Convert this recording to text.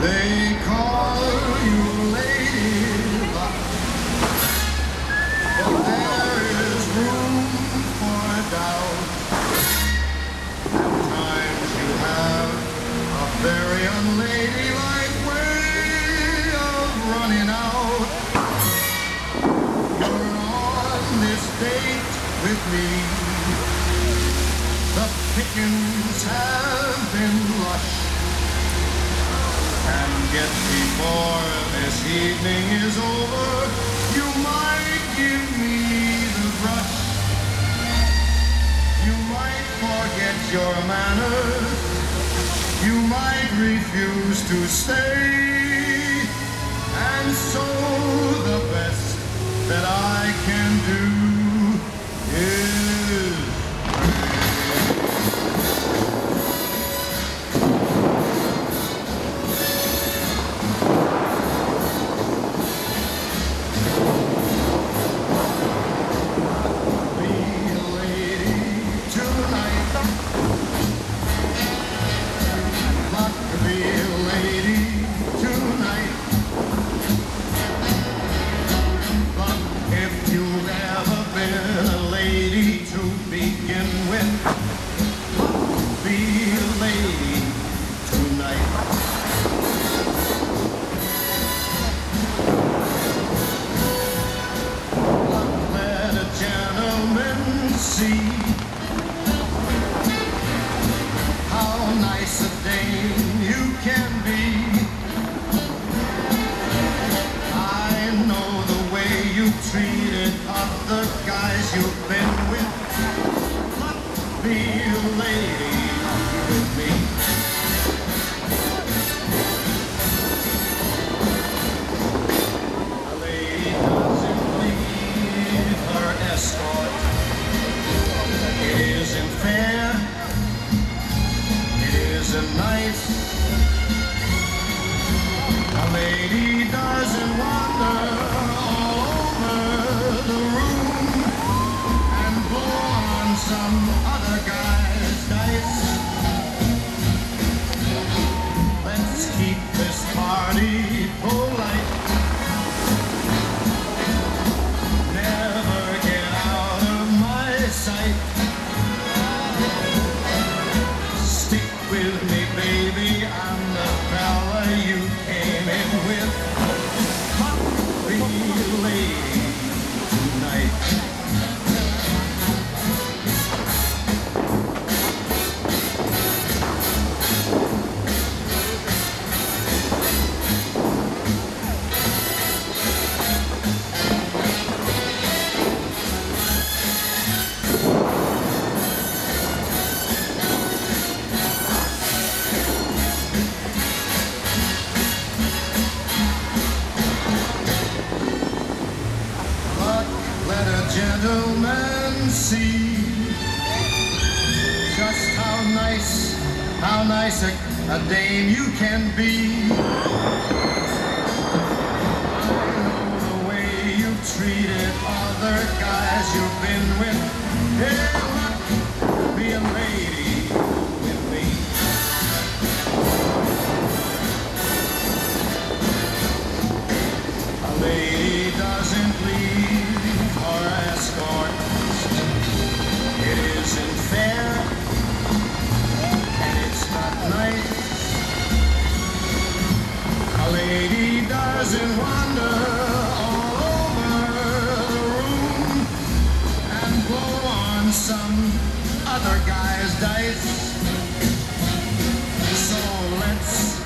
They call you Ladybug, but there is room for doubt. At times you have a very unladylike way of running out. You're on this date with me. The pickings have been lush. And yet before this evening is over, you might give me the brush. You might forget your manners. You might refuse to stay. And so the best that I can do is other guy's dice. So let's